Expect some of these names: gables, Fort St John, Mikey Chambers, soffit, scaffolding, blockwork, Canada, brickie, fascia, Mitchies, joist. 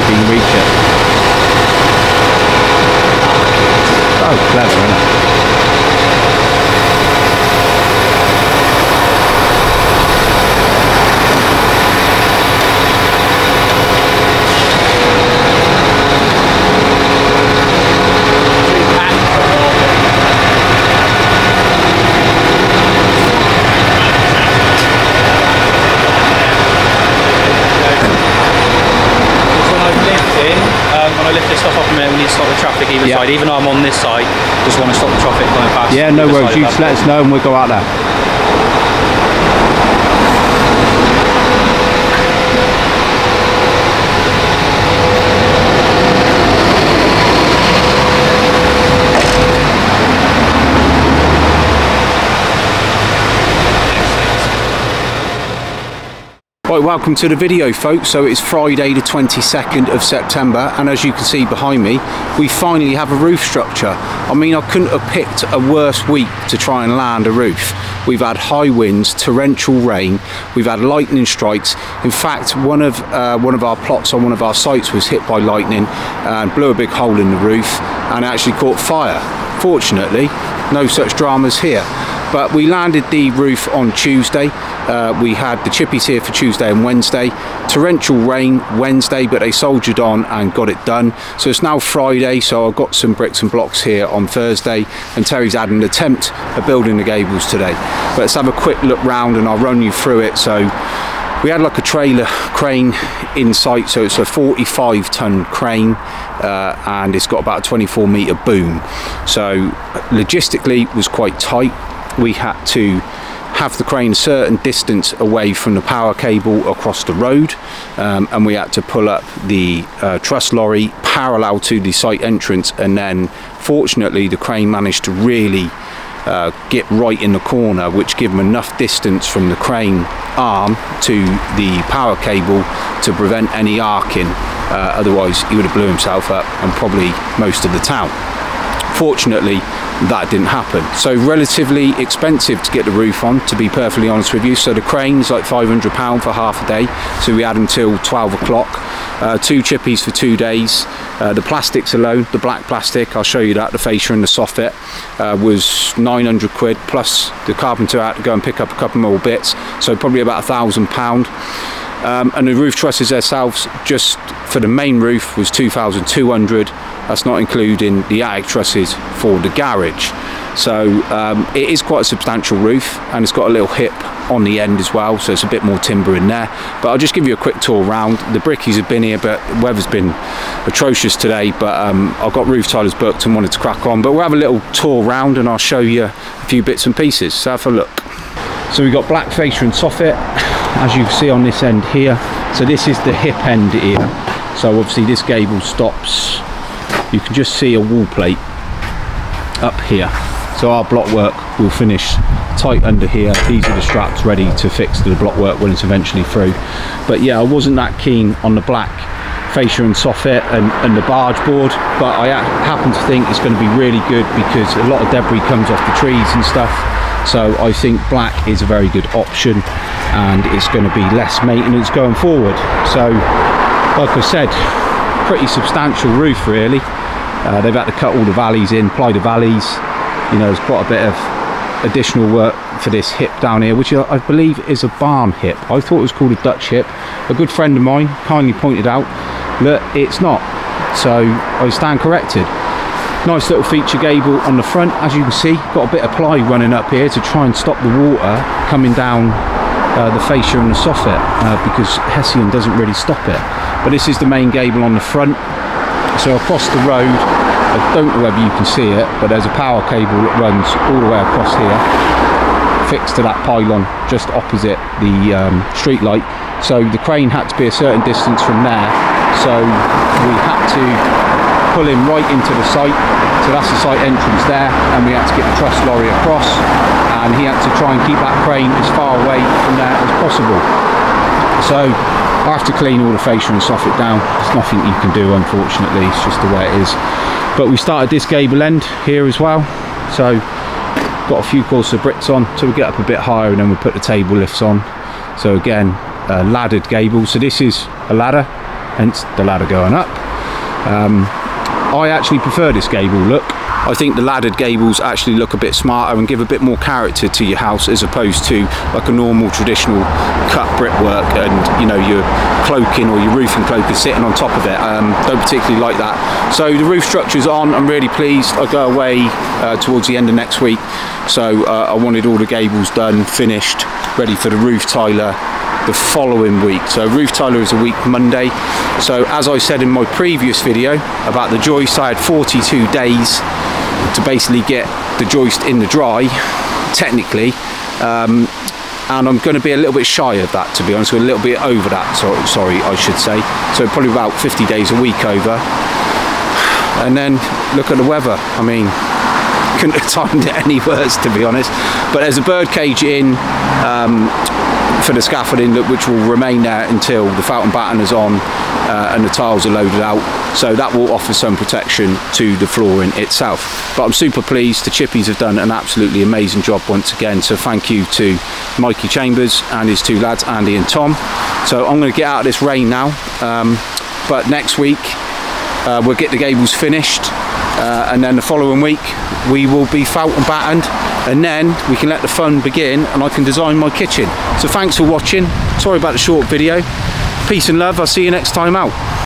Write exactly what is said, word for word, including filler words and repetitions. see if we can reach it. So clever, isn't it? Even though I'm on this side, just want to stop the traffic going past. Yeah, no worries. You just let us know and we'll go out there. Right, welcome to the video, folks. So it's Friday the twenty-second of September, and as you can see behind me, we finally have a roof structure. I mean, I couldn't have picked a worse week to try and land a roof. We've had high winds, torrential rain, we've had lightning strikes. In fact, one of uh, one of our plots on one of our sites was hit by lightning and blew a big hole in the roof and actually caught fire. Fortunately, no such dramas here. But we landed the roof on Tuesday. Uh, we had the chippies here for Tuesday and Wednesday. Torrential rain Wednesday, but they soldiered on and got it done. So it's now Friday, so I've got some bricks and blocks here on Thursday, and Terry's had an attempt at building the gables today. But let's have a quick look round and I'll run you through it. So we had like a trailer crane in sight, so it's a forty-five ton crane, uh, and it's got about a twenty-four metre boom. So logistically it was quite tight. We had to have the crane a certain distance away from the power cable across the road, um, and we had to pull up the uh, truss lorry parallel to the site entrance, and then fortunately the crane managed to really uh, get right in the corner, which gave them enough distance from the crane arm to the power cable to prevent any arcing, uh, otherwise he would have blew himself up and probably most of the town. Fortunately, that didn't happen. So relatively expensive to get the roof on, to be perfectly honest with you. So the crane's like five hundred pounds for half a day, so we had until twelve o'clock. Uh, two chippies for two days. Uh, the plastics alone, the black plastic, I'll show you that, the fascia and the soffit, uh, was nine hundred quid, plus the carpenter had to go and pick up a couple more bits, so probably about a thousand pound. Um, and the roof trusses themselves, just for the main roof, was two thousand two hundred. That's not including the attic trusses for the garage. So um, it is quite a substantial roof, and it's got a little hip on the end as well, so it's a bit more timber in there. But I'll just give you a quick tour around. The brickies have been here, but the weather's been atrocious today, but um, I've got roof tilers booked and wanted to crack on. But we'll have a little tour round and I'll show you a few bits and pieces, so have a look. So we've got black fascia and soffit, as you can see on this end here. So this is the hip end here. So obviously this gable stops. You can just see a wall plate up here. So our block work will finish tight under here. These are the straps ready to fix to the block work when it's eventually through. But yeah, I wasn't that keen on the black fascia and soffit and, and the barge board, but I happen to think it's going to be really good because a lot of debris comes off the trees and stuff. So I think black is a very good option, and it's going to be less maintenance going forward. So like I said, pretty substantial roof really. Uh, they've had to cut all the valleys in, ply the valleys. You know, there's quite a bit of additional work for this hip down here, which I believe is a barn hip. I thought it was called a Dutch hip. A good friend of mine kindly pointed out that it's not, so I stand corrected. Nice little feature gable on the front, as you can see. Got a bit of ply running up here to try and stop the water coming down uh, the fascia and the soffit, uh, because Hessian doesn't really stop it. But this is the main gable on the front. So across the road, I don't know whether you can see it, but there's a power cable that runs all the way across here, fixed to that pylon just opposite the um, street light. So the crane had to be a certain distance from there, so we had to pull him right into the site. So that's the site entrance there, and we had to get the truss lorry across, and he had to try and keep that crane as far away from there as possible. So I have to clean all the fascia and soffit down. There's nothing you can do, unfortunately, it's just the way it is. But we started this gable end here as well, so got a few courses of bricks on, so we get up a bit higher and then we put the table lifts on. So again, a laddered gable. So this is a ladder hence the ladder going up. Um, I actually prefer this gable look. I think the laddered gables actually look a bit smarter and give a bit more character to your house, as opposed to like a normal traditional cut brickwork and, you know, your cloaking or your roofing cloak is sitting on top of it. Um, don't particularly like that. So the roof structure's on, I'm really pleased. I go away uh, towards the end of next week, so uh, I wanted all the gables done, finished, ready for the roof tiler the following week. So roof tiler is a week Monday. So as I said in my previous video about the joist, I had forty-two days to basically get the joist in the dry, technically, um, and I'm going to be a little bit shy of that, to be honest, so a little bit over that, so, sorry, I should say, so probably about fifty days a week over. And then look at the weather, I mean, couldn't have timed it any worse, to be honest. But there's a bird cage in um, for the scaffolding, which will remain there until the fountain batten is on uh, and the tiles are loaded out, so that will offer some protection to the flooring itself. But I'm super pleased. The chippies have done an absolutely amazing job once again, so thank you to Mikey Chambers and his two lads, Andy and Tom. So I'm going to get out of this rain now, um, but next week uh, we'll get the gables finished, uh, and then the following week we will be fountain battened, and then we can let the fun begin and I can design my kitchen. So thanks for watching, sorry about the short video, peace and love, I'll see you next time out.